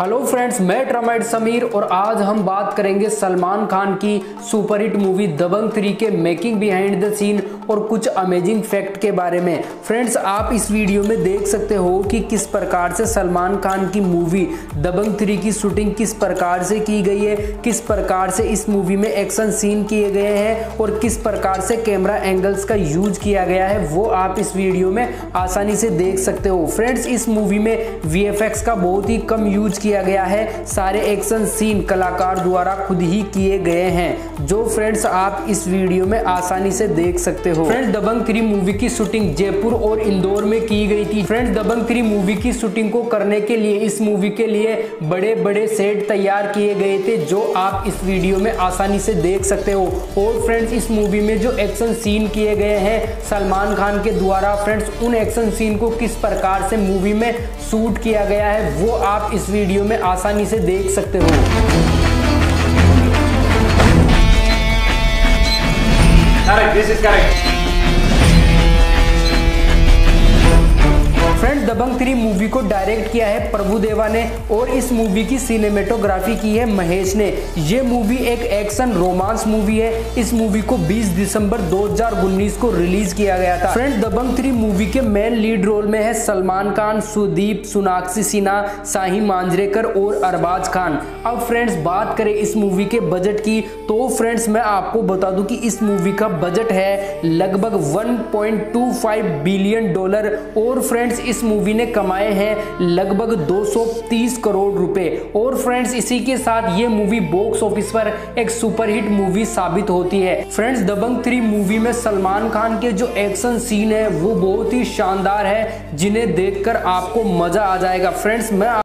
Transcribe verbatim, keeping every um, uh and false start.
Hello friends, मैं ट्रामाइड समीर और आज हम बात करेंगे सलमान खान की सुपरहिट मूवी दबंग थ्री के मेकिंग बिहाइंड द सीन और कुछ अमेजिंग फैक्ट के बारे में। फ्रेंड्स, आप इस वीडियो में देख सकते हो कि किस प्रकार से सलमान खान की मूवी दबंग थ्री की शूटिंग किस प्रकार से की गई है, किस प्रकार से इस मूवी में एक्शन सीन किए गए हैं और किस प्रकार से कैमरा एंगल्स का यूज किया गया है, वो आप इस वीडियो में आसानी से देख सकते हो। फ्रेंड्स, इस मूवी में वी एफ एक्स का बहुत ही कम यूज किया गया है, सारे एक्शन सीन कलाकार द्वारा खुद ही किए गए हैं, जो फ्रेंड्स आप इस वीडियो में आसानी से देख सकते हो। फ्रेंड्स, दबंग थ्री मूवी की शूटिंग जयपुर और इंदौर में की गई थी। फ्रेंड्स, दबंग थ्री मूवी की शूटिंग को करने के लिए इस मूवी के लिए बड़े बड़े सेट तैयार किए गए थे, जो आप इस वीडियो में आसानी से देख सकते हो। और फ्रेंड्स, इस मूवी में जो एक्शन सीन किए गए हैं सलमान खान के द्वारा, फ्रेंड्स उन एक्शन सीन को किस प्रकार से मूवी में शूट किया गया है वो आप इस वीडियो में आसानी से देख सकते हो। Correct, this is correct. Friends, Dabangg three movie को डायरेक्ट किया है प्रभु देवा ने और इस मूवी की सिनेमेटोग्राफी की है महेश ने। ये मूवी एक एक्शन रोमांस मूवी है। इस मूवी को बीस दिसंबर दो हज़ार उन्नीस को रिलीज किया गया था। फ्रेंड्स, दबंग थ्री मूवी के मेन लीड रोल में है सलमान खान, सुदीप, सोनाक्षी सिन्हा, शाही मांजरेकर और अरबाज खान। अब फ्रेंड्स, बात करें इस मूवी के बजट की, तो फ्रेंड्स मैं आपको बता दूं कि इस मूवी का बजट है लगभग एक पॉइंट दो पाँच बिलियन डॉलर और फ्रेंड्स इस मूवी ने कमाए हैं लगभग दो सौ तीस करोड़ रुपए। और फ्रेंड्स, इसी के साथ ये मूवी बॉक्स ऑफिस पर एक सुपरहिट मूवी साबित होती है। फ्रेंड्स, दबंग थ्री मूवी में सलमान खान के जो एक्शन सीन है वो बहुत ही शानदार है, जिन्हें देखकर आपको मजा आ जाएगा। फ्रेंड्स, मैं